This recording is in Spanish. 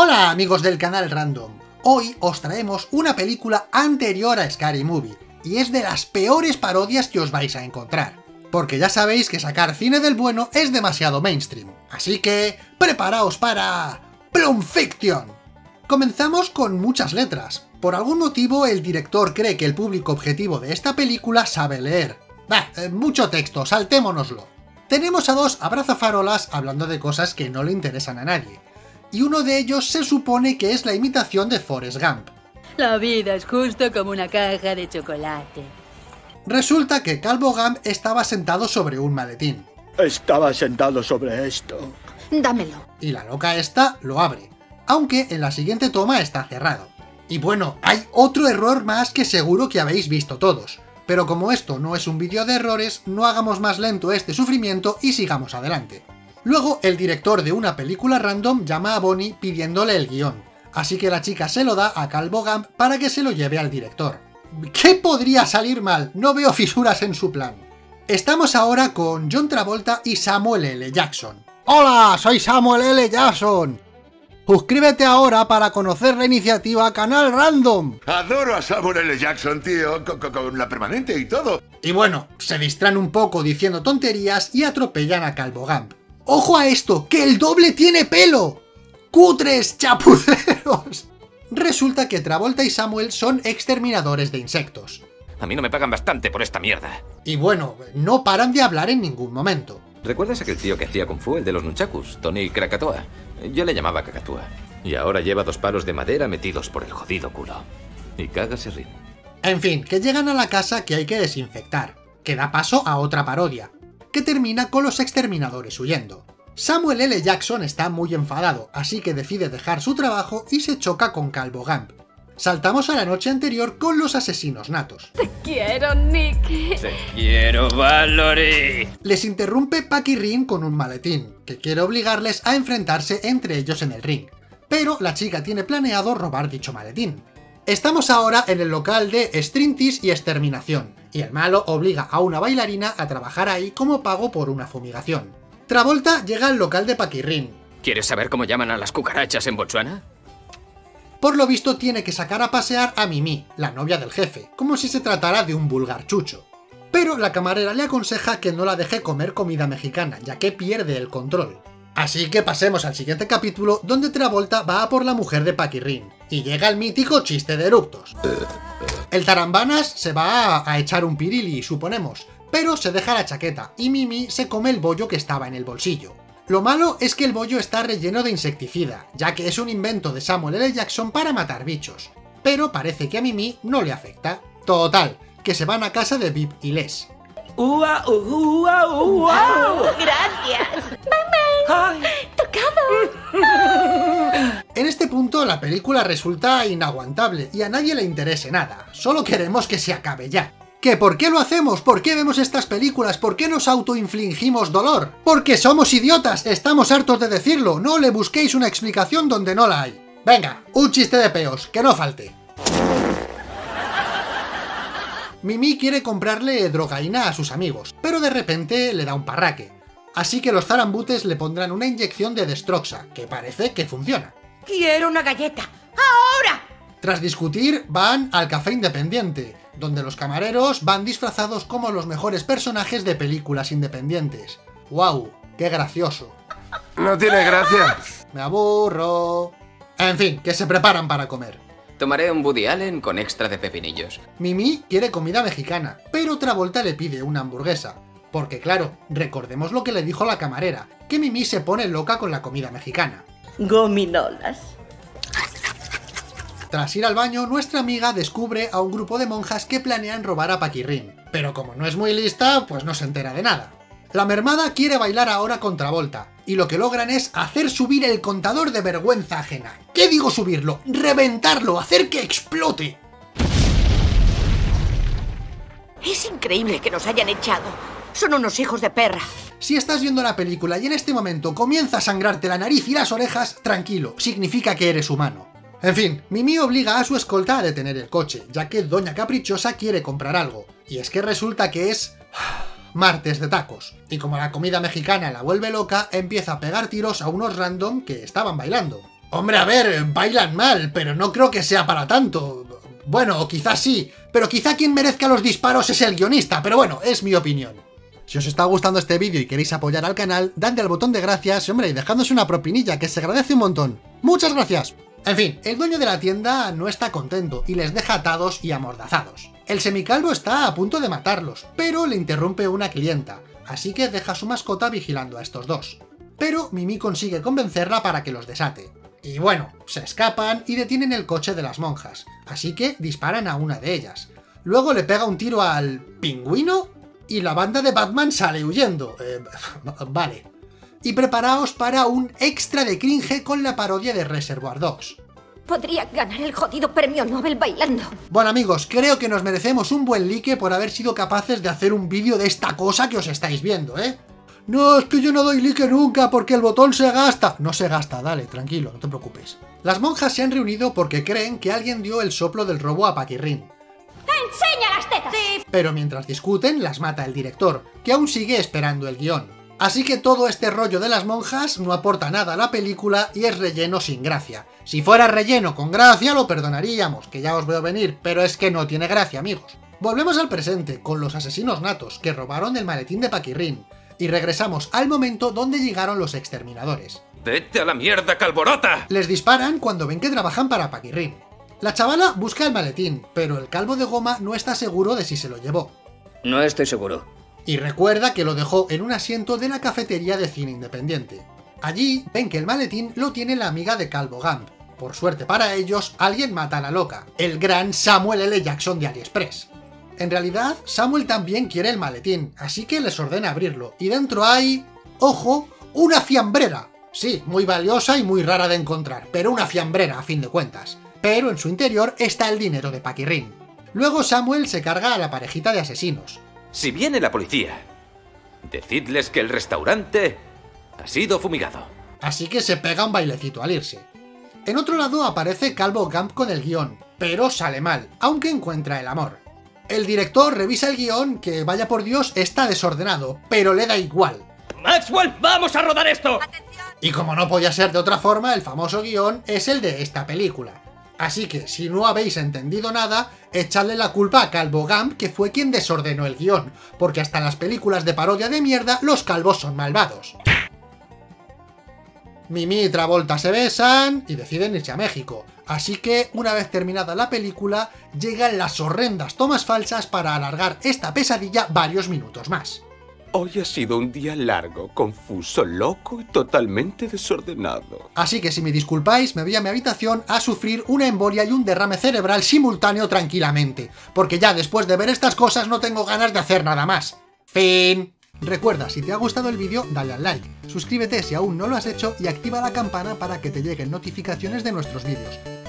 Hola amigos del canal Random, hoy os traemos una película anterior a Scary Movie, y es de las peores parodias que os vais a encontrar, porque ya sabéis que sacar cine del bueno es demasiado mainstream, así que preparaos para... Plump Fiction. Comenzamos con muchas letras. Por algún motivo el director cree que el público objetivo de esta película sabe leer. Bah, mucho texto, saltémonoslo. Tenemos a dos abrazafarolas hablando de cosas que no le interesan a nadie, y uno de ellos se supone que es la imitación de Forrest Gump. La vida es justo como una caja de chocolate. Resulta que Calvo Gump estaba sentado sobre un maletín. Estaba sentado sobre esto. Dámelo. Y la loca esta lo abre, aunque en la siguiente toma está cerrado. Y bueno, hay otro error más que seguro que habéis visto todos, pero como esto no es un vídeo de errores, no hagamos más lento este sufrimiento y sigamos adelante. Luego el director de una película random llama a Bonnie pidiéndole el guión, así que la chica se lo da a Calvo Gump para que se lo lleve al director. ¿Qué podría salir mal? No veo fisuras en su plan. Estamos ahora con John Travolta y Samuel L. Jackson. ¡Hola! ¡Soy Samuel L. Jackson! ¡Suscríbete ahora para conocer la iniciativa Canal Random! Adoro a Samuel L. Jackson, tío, con la permanente y todo. Y bueno, se distraen un poco diciendo tonterías y atropellan a Calvo Gump. ¡Ojo a esto, que el doble tiene pelo! ¡Cutres chapuceros! Resulta que Travolta y Samuel son exterminadores de insectos. A mí no me pagan bastante por esta mierda. Y bueno, no paran de hablar en ningún momento. ¿Recuerdas aquel tío que hacía Kung Fu, el de los nunchakus? Tony Krakatoa. Yo le llamaba Krakatoa. Y ahora lleva dos palos de madera metidos por el jodido culo. Y cágase rin. En fin, que llegan a la casa que hay que desinfectar, que da paso a otra parodia, que termina con los exterminadores huyendo. Samuel L. Jackson está muy enfadado, así que decide dejar su trabajo y se choca con Calvo Gump. Saltamos a la noche anterior con los asesinos natos. Te quiero, Nick. Te quiero, Valerie. Les interrumpe Pucky Ring con un maletín, que quiere obligarles a enfrentarse entre ellos en el ring. Pero la chica tiene planeado robar dicho maletín. Estamos ahora en el local de String Tease y Exterminación, y el malo obliga a una bailarina a trabajar ahí como pago por una fumigación. Travolta llega al local de Pucky Ring. ¿Quieres saber cómo llaman a las cucarachas en Botsuana? Por lo visto tiene que sacar a pasear a Mimi, la novia del jefe, como si se tratara de un vulgar chucho. Pero la camarera le aconseja que no la deje comer comida mexicana, ya que pierde el control. Así que pasemos al siguiente capítulo, donde Travolta va a por la mujer de Paquirrín, y llega el mítico chiste de eructos. El tarambanas se va a echar un pirili, suponemos, pero se deja la chaqueta, y Mimi se come el bollo que estaba en el bolsillo. Lo malo es que el bollo está relleno de insecticida, ya que es un invento de Samuel L. Jackson para matar bichos, pero parece que a Mimi no le afecta. Total, que se van a casa de Bip y Les. ¡Ua, ua, ua! ¡Wow! ¡Gracias! ¡Mamá! ¡Tocado! En este punto la película resulta inaguantable y a nadie le interese nada, solo queremos que se acabe ya. ¿Que por qué lo hacemos? ¿Por qué vemos estas películas? ¿Por qué nos autoinfligimos dolor? ¡Porque somos idiotas! ¡Estamos hartos de decirlo! ¡No le busquéis una explicación donde no la hay! Venga, un chiste de peos, que no falte. Mimi quiere comprarle drogaína a sus amigos, pero de repente le da un parraque. Así que los zarambutes le pondrán una inyección de destroxa, que parece que funciona. ¡Quiero una galleta! ¡Ahora! Tras discutir, van al café independiente, donde los camareros van disfrazados como los mejores personajes de películas independientes. ¡Wow! ¡Qué gracioso! No tiene gracia. Me aburro. En fin, que se preparan para comer. Tomaré un Woody Allen con extra de pepinillos. Mimi quiere comida mexicana, pero Travolta le pide una hamburguesa. Porque claro, recordemos lo que le dijo la camarera, que Mimi se pone loca con la comida mexicana. Gominolas. Tras ir al baño, nuestra amiga descubre a un grupo de monjas que planean robar a Paquirrín, pero como no es muy lista, pues no se entera de nada. La mermada quiere bailar ahora con Travolta, y lo que logran es hacer subir el contador de vergüenza ajena. ¿Qué digo subirlo? ¡Reventarlo! ¡Hacer que explote! Es increíble que nos hayan echado. Son unos hijos de perra. Si estás viendo la película y en este momento comienza a sangrarte la nariz y las orejas, tranquilo, significa que eres humano. En fin, Mimi obliga a su escolta a detener el coche, ya que Doña Caprichosa quiere comprar algo, y es que resulta que es... martes de tacos, y como la comida mexicana la vuelve loca, empieza a pegar tiros a unos random que estaban bailando. Hombre, a ver, bailan mal, pero no creo que sea para tanto. Bueno, o quizás sí, pero quizá quien merezca los disparos es el guionista, pero bueno, es mi opinión. Si os está gustando este vídeo y queréis apoyar al canal, dadle al botón de gracias, hombre, y dejadnos una propinilla que se agradece un montón. ¡Muchas gracias! En fin, el dueño de la tienda no está contento y les deja atados y amordazados. El semicalvo está a punto de matarlos, pero le interrumpe una clienta, así que deja a su mascota vigilando a estos dos. Pero Mimi consigue convencerla para que los desate. Y bueno, se escapan y detienen el coche de las monjas, así que disparan a una de ellas. Luego le pega un tiro al pingüino y la banda de Batman sale huyendo. Vale. Y preparaos para un extra de cringe con la parodia de Reservoir Dogs. Podría ganar el jodido premio Nobel bailando. Bueno amigos, creo que nos merecemos un buen like por haber sido capaces de hacer un vídeo de esta cosa que os estáis viendo, ¿eh? No, es que yo no doy like nunca porque el botón se gasta. No se gasta, dale, tranquilo, no te preocupes. Las monjas se han reunido porque creen que alguien dio el soplo del robo a Paquirrín. ¡Enseña las tetas! Sí. Pero mientras discuten, las mata el director, que aún sigue esperando el guión. Así que todo este rollo de las monjas no aporta nada a la película y es relleno sin gracia. Si fuera relleno con gracia lo perdonaríamos, que ya os veo venir, pero es que no tiene gracia, amigos. Volvemos al presente, con los asesinos natos que robaron el maletín de Paquirrín. Y regresamos al momento donde llegaron los exterminadores. ¡Vete a la mierda, Calborota! Les disparan cuando ven que trabajan para Paquirrín. La chavala busca el maletín, pero el calvo de goma no está seguro de si se lo llevó. No estoy seguro. Y recuerda que lo dejó en un asiento de la cafetería de cine independiente. Allí ven que el maletín lo tiene la amiga de Calvo Gump. Por suerte para ellos, alguien mata a la loca, el gran Samuel L. Jackson de AliExpress. En realidad, Samuel también quiere el maletín, así que les ordena abrirlo. Y dentro hay... ¡ojo! ¡Una fiambrera! Sí, muy valiosa y muy rara de encontrar, pero una fiambrera a fin de cuentas. Pero en su interior está el dinero de Paquirrín. Luego Samuel se carga a la parejita de asesinos. Si viene la policía, decidles que el restaurante ha sido fumigado. Así que se pega un bailecito al irse. En otro lado aparece Calvo Gump con el guión, pero sale mal, aunque encuentra el amor. El director revisa el guión, que vaya por Dios, está desordenado, pero le da igual. ¡Maxwell, vamos a rodar esto! ¡Atención! Y como no podía ser de otra forma, el famoso guión es el de esta película. Así que, si no habéis entendido nada, echadle la culpa a Calvo Gump, que fue quien desordenó el guión, porque hasta en las películas de parodia de mierda, los calvos son malvados. Mimi y Travolta se besan y deciden irse a México. Así que, una vez terminada la película, llegan las horrendas tomas falsas para alargar esta pesadilla varios minutos más. Hoy ha sido un día largo, confuso, loco y totalmente desordenado. Así que si me disculpáis, me voy a mi habitación a sufrir una embolia y un derrame cerebral simultáneo tranquilamente, porque ya después de ver estas cosas no tengo ganas de hacer nada más. Fin. Recuerda, si te ha gustado el vídeo, dale al like, suscríbete si aún no lo has hecho y activa la campana para que te lleguen notificaciones de nuestros vídeos.